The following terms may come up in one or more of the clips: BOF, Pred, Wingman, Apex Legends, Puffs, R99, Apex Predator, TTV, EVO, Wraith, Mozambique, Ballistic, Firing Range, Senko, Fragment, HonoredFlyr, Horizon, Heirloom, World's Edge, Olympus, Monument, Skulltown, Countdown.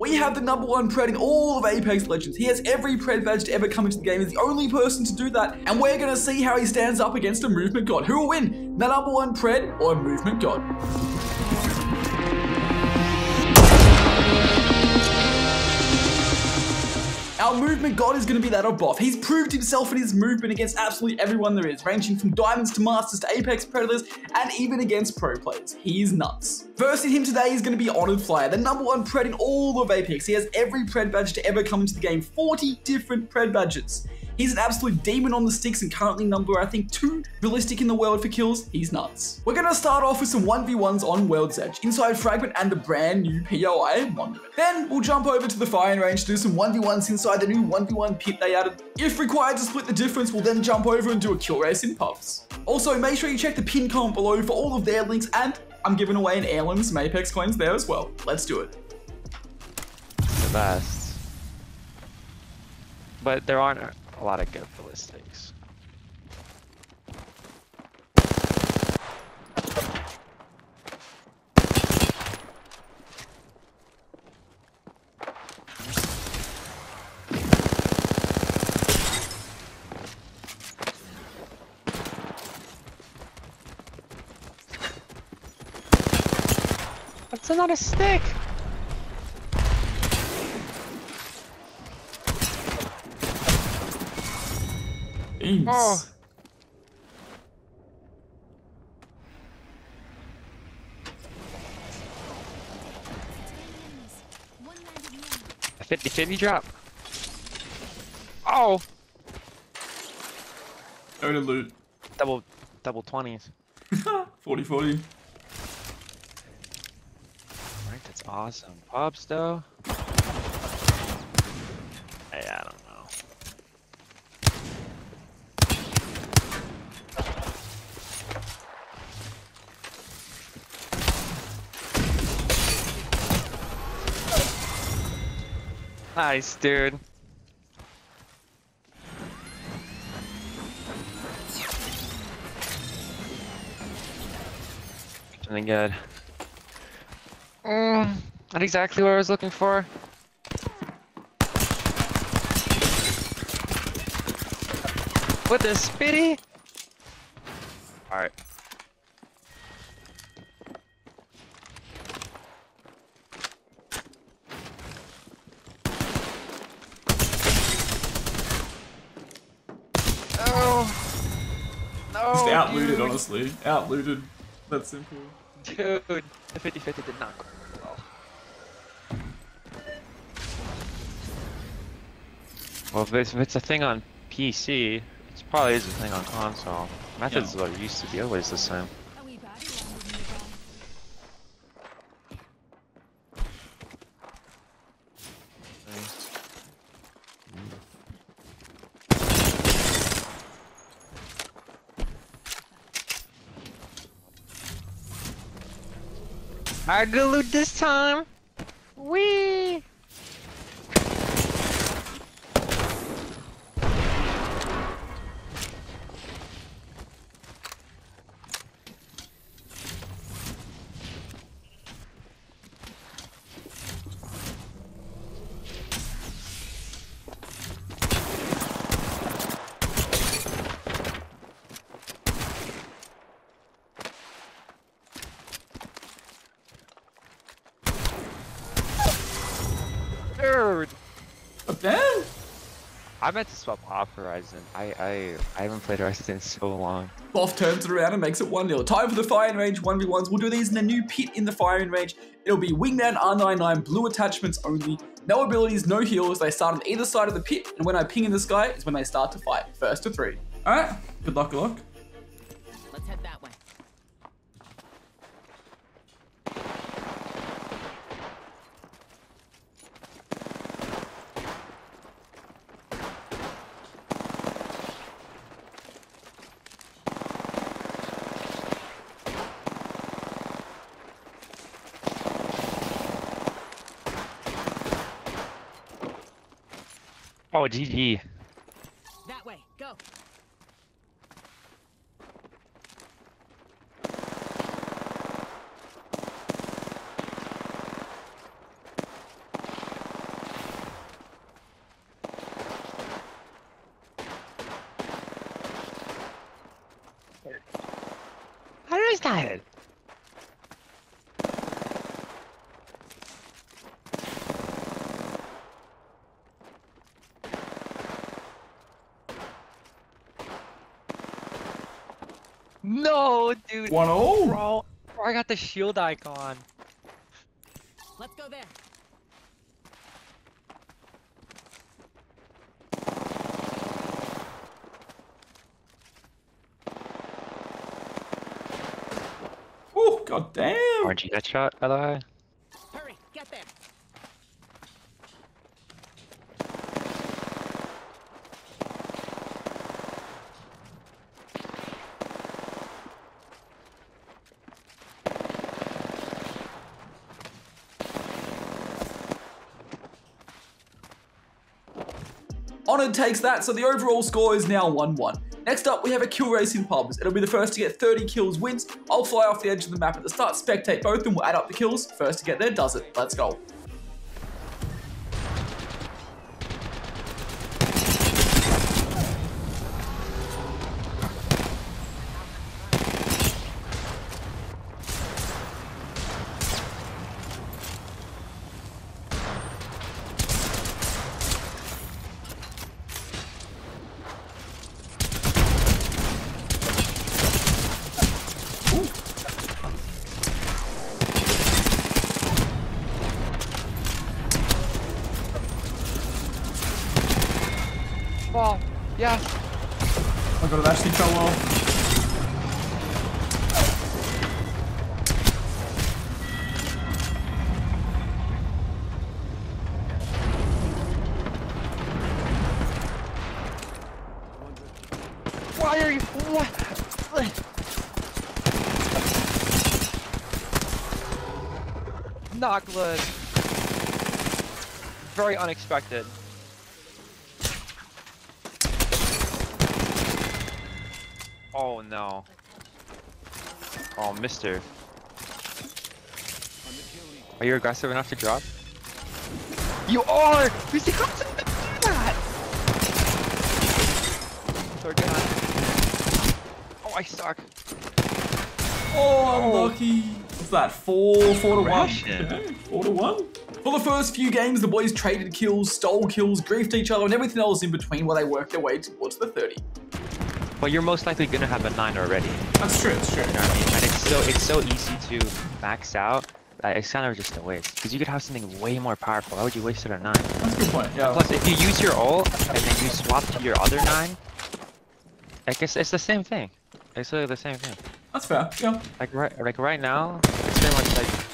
We have the #1 Pred in all of Apex Legends. He has every Pred badge to ever come into the game. He's the only person to do that. And we're going to see how he stands up against a movement god. Who will win? The #1 Pred or a movement god? Our movement god is going to be that of Boff. He's proved himself in his movement against absolutely everyone there is, ranging from Diamonds to Masters to Apex Predators, and even against pro players. He's nuts. Versing him today is going to be Honored Flyer, the #1 Pred in all of Apex. He has every Pred badge to ever come into the game, 40 different Pred badges. He's an absolute demon on the sticks and currently number, I think, 2 ballistic in the world for kills. He's nuts. We're going to start off with some 1v1s on World's Edge, inside Fragment and the brand new POI Monument. Then we'll jump over to the Firing Range to do some 1v1s inside the new 1v1 pit they added. If required to split the difference, we'll then jump over and do a kill race in Puffs. Also, make sure you check the pinned comment below for all of their links, and I'm giving away an heirloom, some Apex coins there as well. Let's do it. The best. But there aren't a lot of good ballistics. That's not a stick. Oh. A 50-50 drop. Oh. Go to loot. Double 20s. 40-40. Alright, that's awesome. Pops though. Hey, I don't know. Nice, dude. Something good. Not exactly what I was looking for. With the spitty? Alright. Just outlooted, honestly. Outlooted. That's simple. Dude, the 50-50 did not go well. Well, if it's a thing on PC, it probably is a thing on console. Methods are what used to be always the same. I good loot this time. Wee. Damn. I meant to swap off Horizon. I haven't played Horizon in so long. Boff turns it around and makes it 1-0. Time for the Firing Range 1v1s. We'll do these in a new pit in the Firing Range. It'll be Wingman, R99, blue attachments only. No abilities, no heals. They start on either side of the pit, and when I ping in the sky is when they start to fight. First to 3. Alright, good luck, good luck. Let's head that way. Oh, GG. That way, go. hell? No, dude. 1-0. Bro, I got the shield icon. Let's go there. Oh, god damn. RNG that shot, hello. Hurry, get there. Honored takes that, so the overall score is now 1-1. Next up, we have a kill race in pubs. It'll be the first to get 30 kills wins. I'll fly off the edge of the map at the start, spectate both, and we'll add up the kills. First to get there does it. Let's go. Well, yes. Oh god, it actually fell well. Why are you? What? Not good. Very unexpected. Oh no. Oh, mister. Are you aggressive enough to drop? You are! You see, come to that! Third gun. Oh, I suck. Oh, unlucky. What's that? 4-1. 4-1? For the first few games, the boys traded kills, stole kills, griefed each other, and everything else in between while they worked their way towards the 30. Well, you're most likely gonna have a 9 already. That's true, that's true. You know what I mean? And it's so easy to max out. It's kind of just a waste. Because you could have something way more powerful. Why would you waste it on 9? That's a good point, yeah. Plus, if you use your ult, and then you swap to your other 9, I guess it's the same thing. It's literally the same thing. That's fair, yeah. Like right now, it's pretty much like...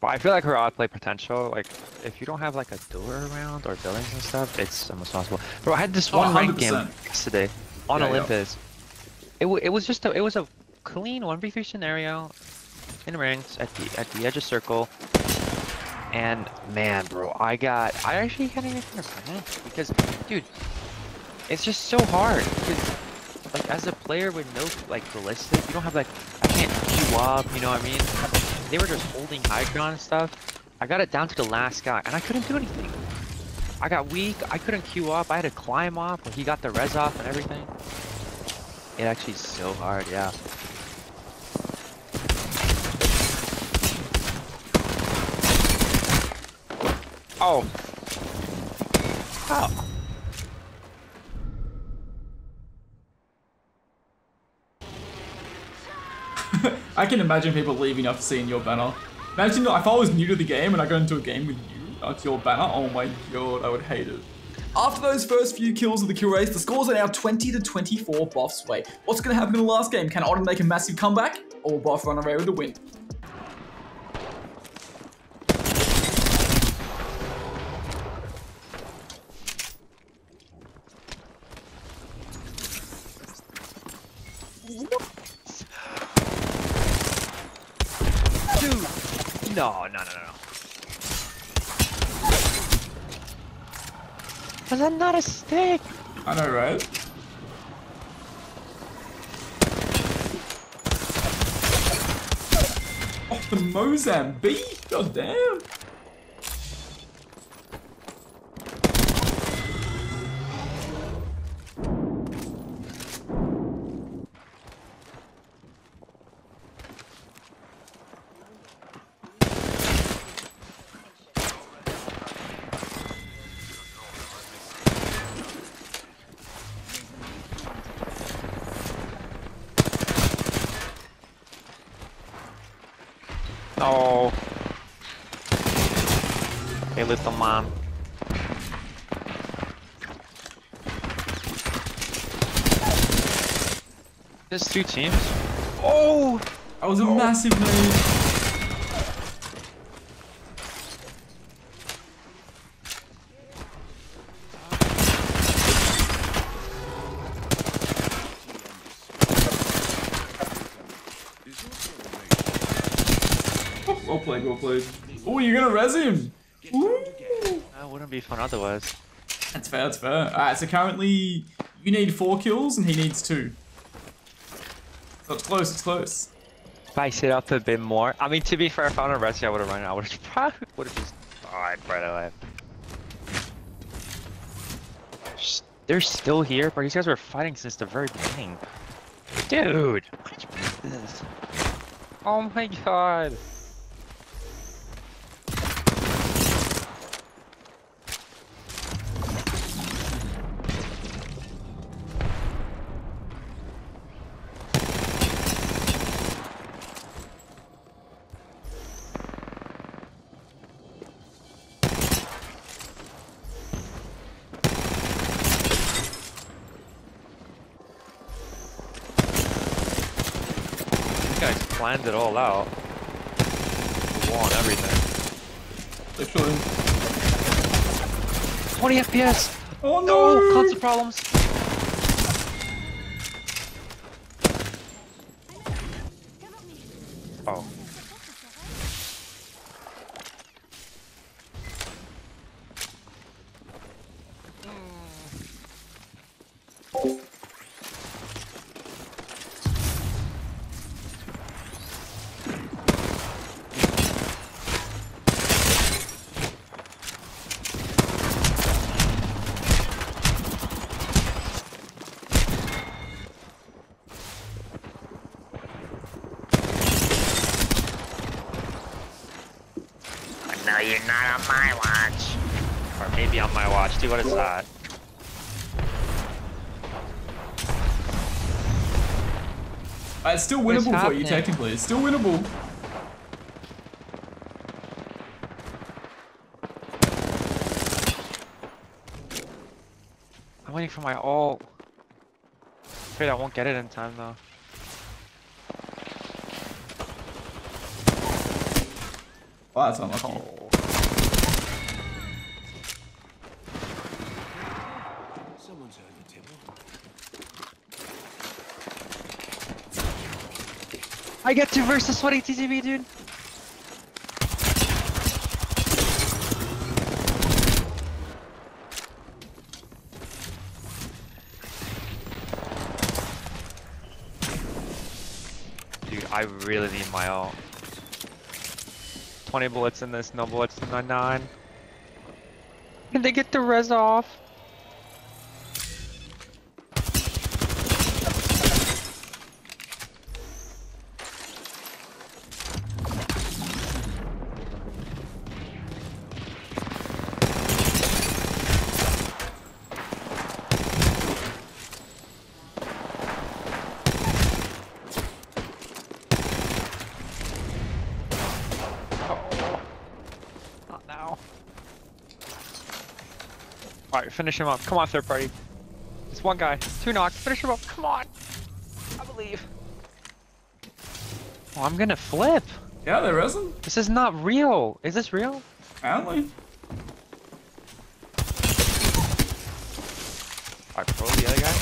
But I feel like her outplay potential, like, if you don't have like a door around or buildings and stuff, it's almost possible. Bro, I had this one ranked game yesterday on Olympus. Yeah. It was a clean 1v3 scenario in ranks at the edge of circle. And man, bro, I actually can't even plan because, dude, it's just so hard. Because, like, as a player with no like ballistic, you don't have like I can't queue up, you know what I mean? They were just holding high ground and stuff. I got it down to the last guy, and I couldn't do anything. I got weak. I couldn't queue up. I had to climb up, but he got the res off and everything. It actually is so hard, yeah. Oh. Oh. I can imagine people leaving after seeing your banner. Imagine if I was new to the game and I go into a game with you, that's your banner. Oh my god, I would hate it. After those first few kills of the kill race, the scores are now 20 to 24 Buffs' way. What's going to happen in the last game? Can Autumn make a massive comeback, or will Buff run away with the win? No. Was that not a stick? I know, right? Oh, the Mozambique! God damn! No. Hey, little man. There's two teams. Oh! That was a massive move. Well played. Oh, you're gonna res him! Ooh. That wouldn't be fun otherwise. That's fair, that's fair. Alright, so currently you need 4 kills and he needs 2. So it's close, it's close. Spice it up a bit more. I mean, to be fair, if I wouldn't res you, I would've run out. I would've probably would've just died right away. They're still here, but these guys were fighting since the very beginning. Dude, why'd you pick this? Oh my god. Planned it all out. The wall and everything. Literally. 20 FPS! Oh no! No! Constant problems! Oh. No, you're not on my watch. Or maybe on my watch. Dude, what is that? It's still winnable for you, technically. It's still winnable. I'm waiting for my ult. I'm afraid I won't get it in time, though. Oh, that's unlucky. Oh. I get 2 versus 20 TTV, dude. Dude, I really need my ult. 20 bullets in this, no bullets in the 9. Can they get the res off? Alright, finish him up. Come on, third party. It's 1 guy. 2 knocks. Finish him up. Come on. I believe. Oh, I'm gonna flip. Yeah, there isn't. This is not real. Is this real? Apparently. Alright, pro the other guy.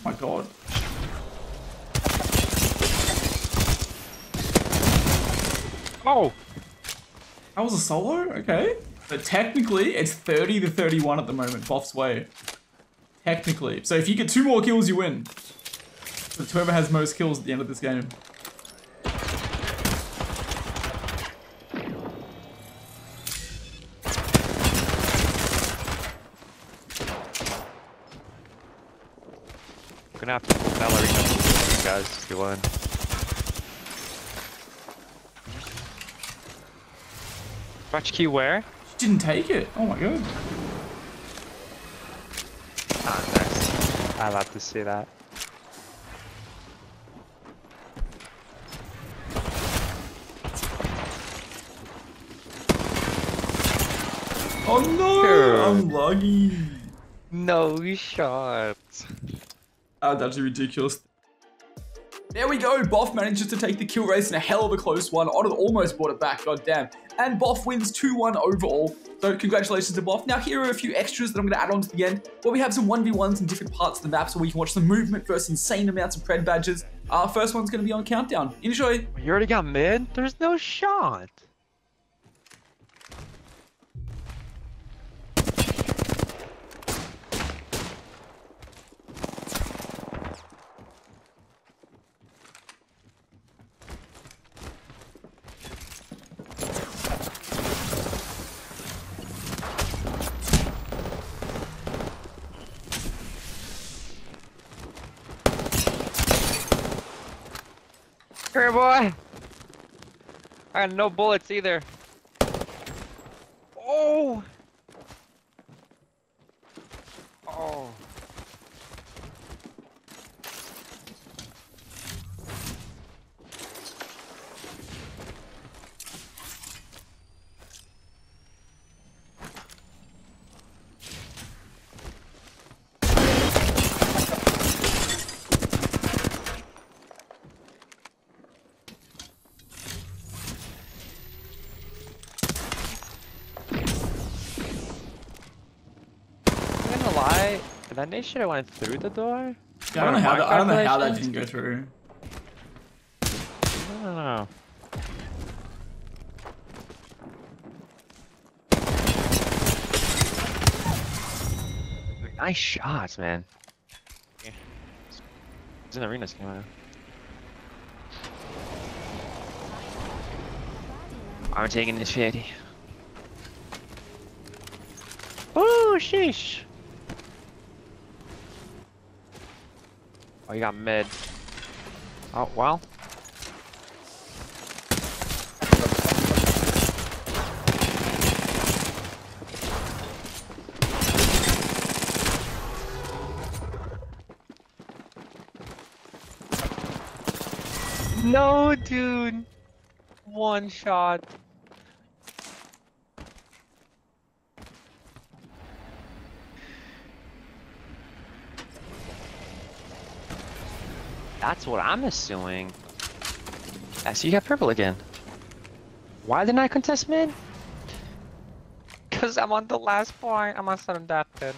Oh my god. Oh! That was a solo? Okay. But technically, it's 30 to 31 at the moment, Buff's way. Technically. So if you get 2 more kills, you win. So it's whoever has most kills at the end of this game. We're gonna have to pull Ballerina for you guys just to win. Scratch key where? She didn't take it. Oh my god. Oh, nice. I love to see that. Oh no! Dude. I'm laggy! No shot! Ah, that's ridiculous. There we go! Boff manages to take the kill race in a hell of a close one. Otter almost brought it back, goddamn. And Boff wins 2-1 overall. So congratulations to Boff. Now here are a few extras that I'm going to add on to the end, where we have some 1v1s in different parts of the map so we can watch the movement versus insane amounts of Pred badges. Our first one's going to be on Countdown. Enjoy! You already got mid? There's no shot! Here, boy. I had no bullets either. Oh. Oh. That they should have went through the door. Yeah, I don't know how that didn't go through. I don't know. Nice shots, man. Yeah. It's in the arenas camera. I'm taking this 50. Oh, sheesh. Oh, you got mid. Oh, well. No, dude. One shot. That's what I'm assuming. I see you got purple again. Why didn't I contest mid? Because I'm on the last point. I'm on sudden death, dude.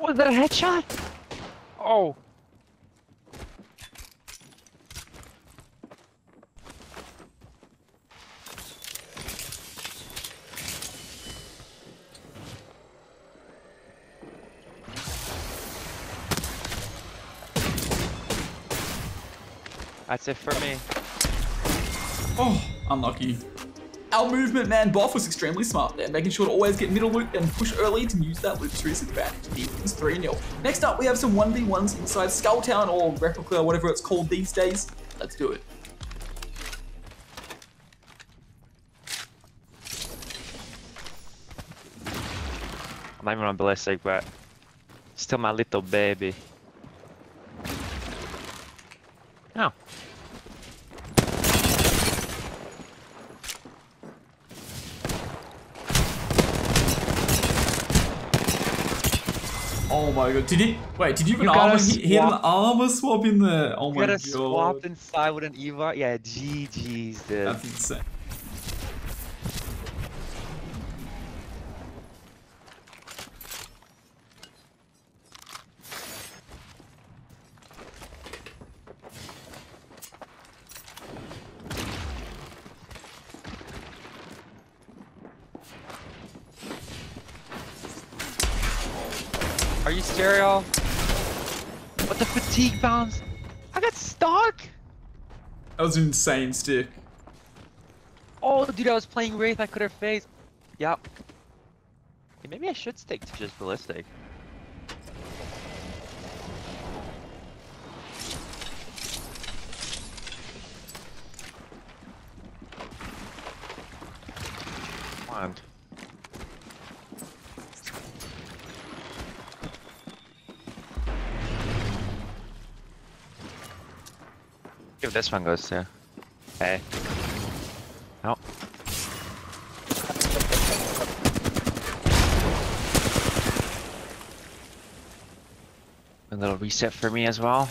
Was that a headshot? Oh. That's it for me. Oh, unlucky. Our movement man, Boff, was extremely smart there, making sure to always get middle loop and push early to use that loop to his advantage. He wins 3-0. Next up, we have some 1v1s inside Skulltown or Replica or whatever it's called these days. Let's do it. I'm not even on Ballistic, but still my little baby. Oh. Oh my god, did he? Wait, did you even armor? He had an armor swap in there. Oh my god. You got a swap inside with an EVO? Yeah, GG's, dude. That's insane. Are you stereo? What the fatigue bounce? I got stuck! That was an insane stick. Oh, dude, I was playing Wraith. I could have phased. Yep. Maybe I should stick to just Ballistic. mind. If this one goes too. Hey. Nope. A little reset for me as well.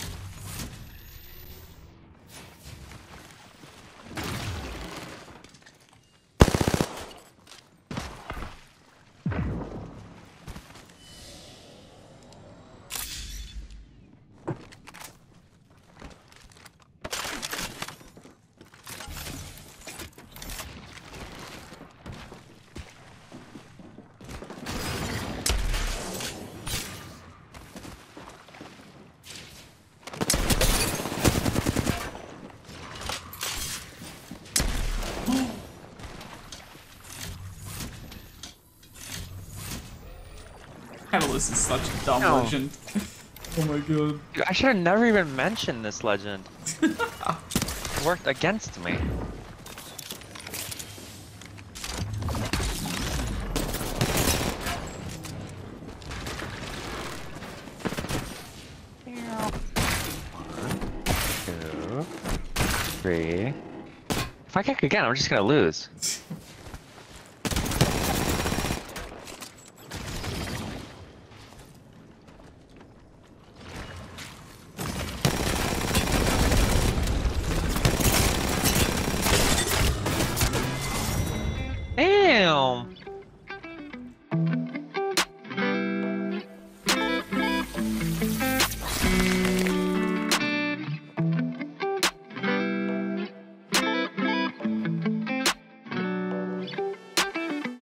This is such a dumb legend. Oh my god. Dude, I should have never even mentioned this legend. It worked against me. One, two, three. If I kick again, I'm just gonna lose.